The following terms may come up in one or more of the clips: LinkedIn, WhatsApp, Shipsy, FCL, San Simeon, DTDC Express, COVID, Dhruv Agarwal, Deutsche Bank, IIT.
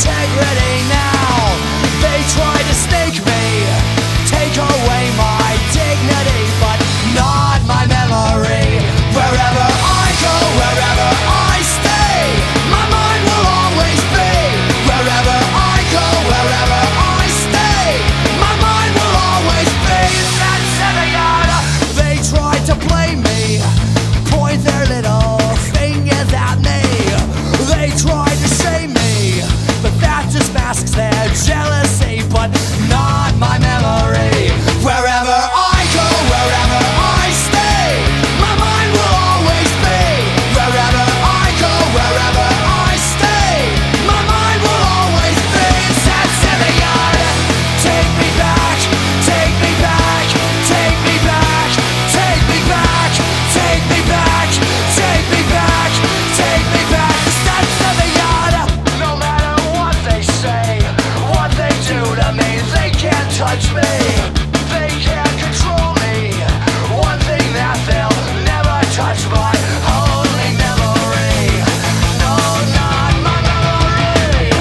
integrity now. They try to sneak me, take away my dignity, but not my memory. Wherever I go, wherever I stay, my mind will always be. Wherever I go, wherever I stay, my mind will always be. San Simeon. They try to blame me, point their little fingers at me. They try to shame me, but that just masks their jealousy, but not my memory. Wherever I go, wherever I stay, my mind will always be. Wherever I go, wherever I stay, my mind will always be. San Simeon, take me back, take me back, take me back, take me back, take me back, take me back, take me back. San Simeon, no matter what they say, what they do to me, they can't touch me. They can't control me. One thing that they'll never touch my holy memory. No, not my memory.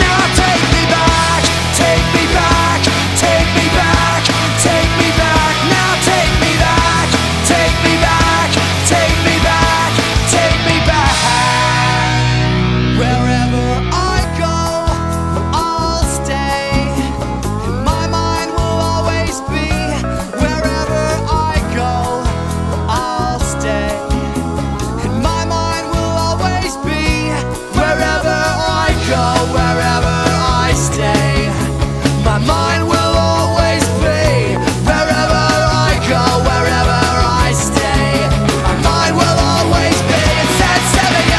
Now take me back, take me back, take me back, take me back. Now take me back, take me back, take me back, take me back. Wherever I go, I'll stay. My mind will always be. Wherever I go, I'll stay. And my mind will always be. Wherever I go, wherever I stay, my mind will always be. Wherever I go, wherever I stay, my mind will always be. San Simeon.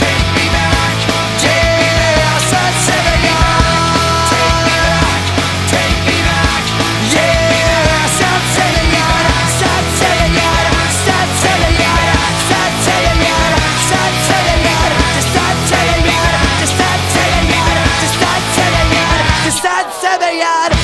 Take me back, take me back, take me back. San Simeon. Take me back, take me back. Yeah, San Simeon, San Simeon, San Simeon, San Simeon, San Simeon. Just San Simeon, just San Simeon, just San Simeon, just San Simeon.